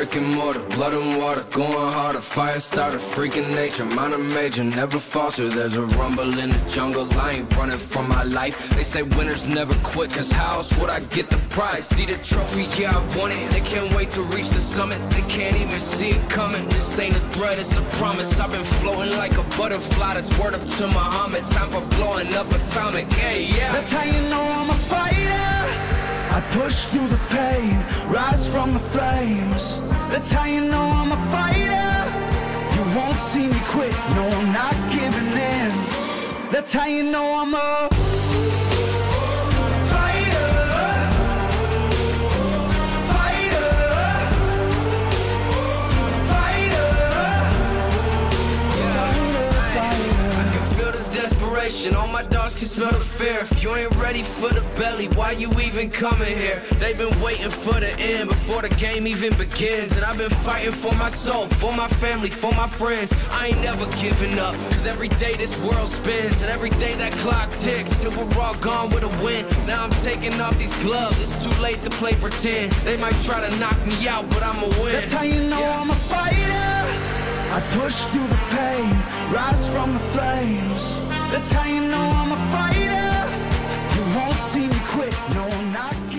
brick and mortar, blood and water, going harder, fire starter, freaking nature, minor major, never falter. There's a rumble in the jungle, I ain't running from my life. They say winners never quit, cause how else would I get the prize? Need a trophy, yeah I want it, they can't wait to reach the summit, they can't even see it coming. This ain't a threat, it's a promise, I've been floating like a butterfly, that's word up to Muhammad. Time for blowing up atomic, hey, yeah. That's how you know I'm a fighter. I push through the pain, rise from the flames. That's how you know I'm a fighter. You won't see me quit, no I'm not giving in. That's how you know I'm a fighter. Fighter. Fighter. Yeah. Fighter. I can feel the desperation, all my dogs can smell the fear. If you ain't ready for the belly, why you even coming here? They've been waiting for the end before the game even begins. And I've been fighting for my soul, for my family, for my friends. I ain't never giving up, cause every day this world spins, and every day that clock ticks till we're all gone with a win. Now I'm taking off these gloves, it's too late to play pretend. They might try to knock me out, but I'ma win. That's how you know, yeah. I'm a fighter. I push through the pain, rise from the flames. That's how you know I'm a fighter. You won't see me quit, no I'm not.